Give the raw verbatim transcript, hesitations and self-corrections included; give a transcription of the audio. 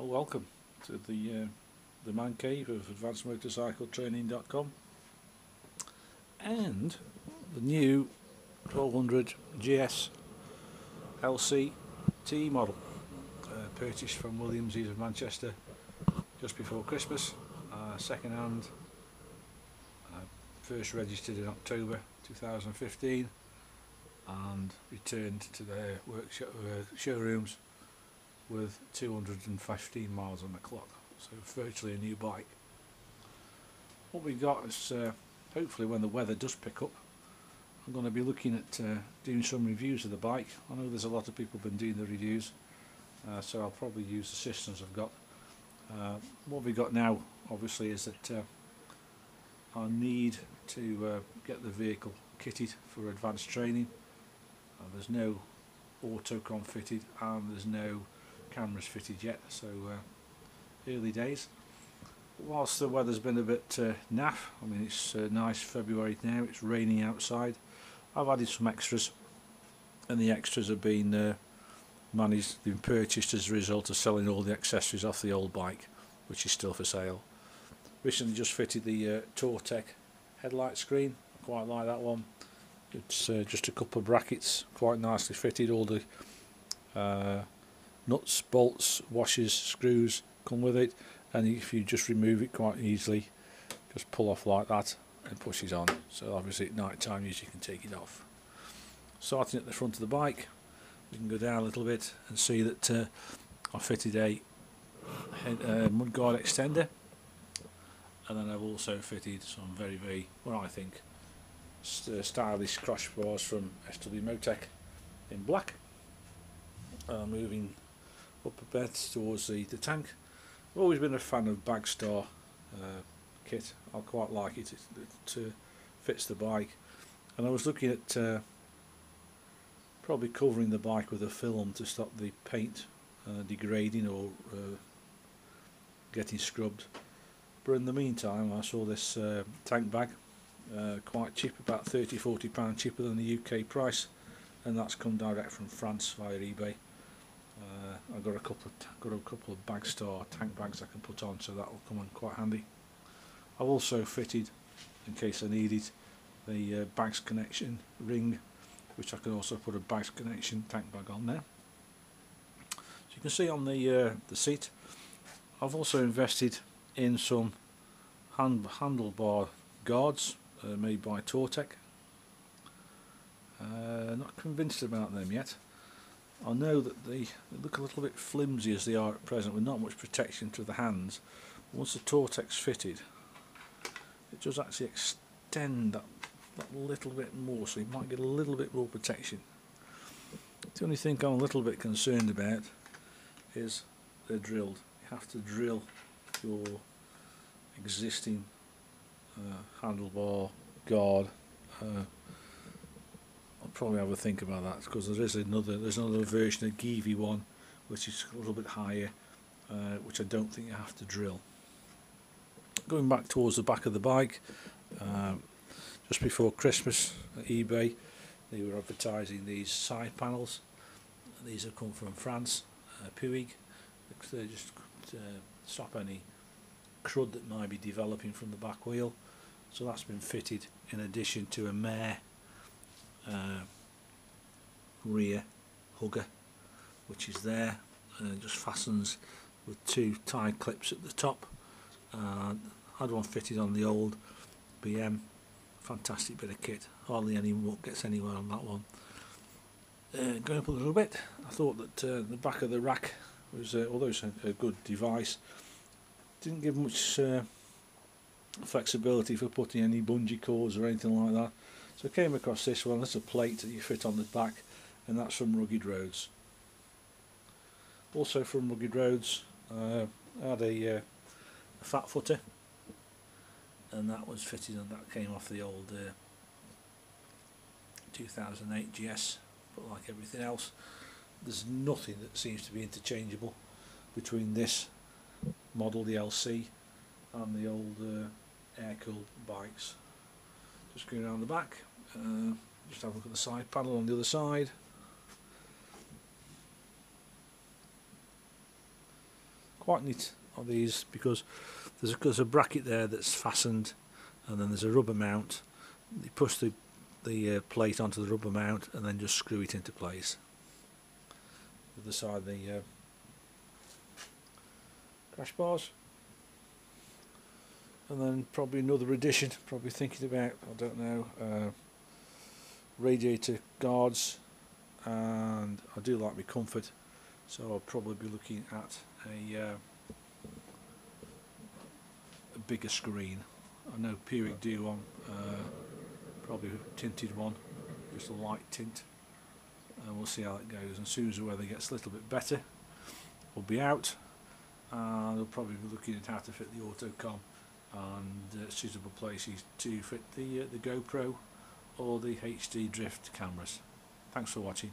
Well, welcome to the uh, the man cave of advanced motorcycle training dot com and the new twelve hundred G S L C T model, uh, purchased from Williamsies of Manchester just before Christmas, uh, second hand, uh, first registered in October two thousand fifteen and returned to their workshop uh, showrooms with two hundred fifteen miles on the clock, so virtually a new bike. What we've got is, uh, hopefully when the weather does pick up, I'm going to be looking at uh, doing some reviews of the bike. I know there's a lot of people been doing the reviews, uh, so I'll probably use the systems I've got. Uh, what we've got now obviously is that uh, I need to uh, get the vehicle kitted for advanced training. Uh, there's no Autocom fitted and there's no cameras fitted yet, so uh, early days. Whilst the weather's been a bit uh, naff, I mean it's uh, nice February now, it's raining outside. I've added some extras, and the extras have been uh, managed, been purchased as a result of selling all the accessories off the old bike, which is still for sale. Recently just fitted the uh, Touratech headlight screen. I quite like that one. It's uh, just a couple of brackets, quite nicely fitted. All the uh, nuts, bolts, washers, screws come with it, and if you just remove it quite easily, just pull off like that and pushes on. So obviously at night time you can take it off. Starting at the front of the bike, we can go down a little bit and see that uh, I fitted a uh, mudguard extender, and then I've also fitted some very very what I think st stylish crash bars from S W Motech in black. Uh, moving up a bit towards the, the tank. I've always been a fan of Bagster uh, kit. I quite like it. It, it uh, fits the bike, and I was looking at uh, probably covering the bike with a film to stop the paint uh, degrading or uh, getting scrubbed, but in the meantime I saw this uh, tank bag, uh, quite cheap, about thirty to forty pounds cheaper than the U K price, and that's come direct from France via eBay. Uh, I've got a couple of got a couple of Bagster tank bags I can put on, so that will come on quite handy. I've also fitted, in case I need it, the uh, bags connection ring, which I can also put a bags connection tank bag on there. So you can see on the uh, the seat, I've also invested in some hand handlebar guards uh, made by Touratech. Uh, not convinced about them yet. I know that they, they look a little bit flimsy as they are at present, with not much protection to the hands. Once the Touratech's fitted, it does actually extend that, that little bit more, so you might get a little bit more protection. The only thing I'm a little bit concerned about is they're drilled. You have to drill your existing uh, handlebar guard. Uh, I'll probably have a think about that, because there is another there's another version of Givi one which is a little bit higher, uh, which I don't think you have to drill. Going back towards the back of the bike, um, just before Christmas at eBay they were advertising these side panels. These have come from France, uh, Puig. They just uh, stop any crud that might be developing from the back wheel, so that's been fitted in addition to a Maier Uh, rear hugger, which is there, and it just fastens with two tie clips at the top. uh, I had one fitted on the old B M, fantastic bit of kit, hardly anyone gets anywhere on that one. Uh, going up a little bit, I thought that uh, the back of the rack was, uh, although it's a good device, didn't give much uh, flexibility for putting any bungee cords or anything like that. So I came across this one. That's a plate that you fit on the back, and that's from Rugged Roads. Also from Rugged Roads, uh, I had a, uh, a fat footer, and that was fitted, and that came off the old uh, two thousand eight G S. But like everything else, there's nothing that seems to be interchangeable between this model, the L C, and the old uh, air-cooled bikes. Just going around the back, uh, just have a look at the side panel on the other side. quite neat are these, because there's a, there's a bracket there that's fastened, and then there's a rubber mount. You push the, the uh, plate onto the rubber mount and then just screw it into place. The other side, the uh, crash bars. And then probably another addition, probably thinking about, I don't know, uh, radiator guards. And I do like my comfort, so I'll probably be looking at a, uh, a bigger screen. I know Puig do one, uh, probably a tinted one, just a light tint, and we'll see how it goes. And as soon as the weather gets a little bit better, we'll be out, and we'll probably be looking at how to fit the Autocom and uh, suitable places to fit the, uh, the GoPro or the H D drift cameras. Thanks for watching.